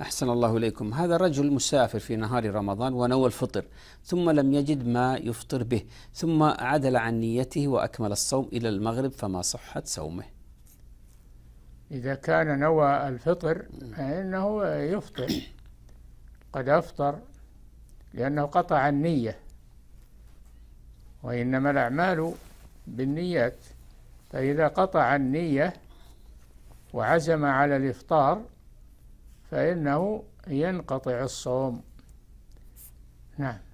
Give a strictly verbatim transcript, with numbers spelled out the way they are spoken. أحسن الله إليكم. هذا رجل مسافر في نهار رمضان ونوى الفطر ثم لم يجد ما يفطر به، ثم عدل عن نيته وأكمل الصوم إلى المغرب، فما صحة صومه؟ إذا كان نوى الفطر فإنه يفطر، قد أفطر لأنه قطع النية، وإنما الأعمال بالنيات، فإذا قطع النية وعزم على الإفطار فإنه ينقطع الصوم. نعم.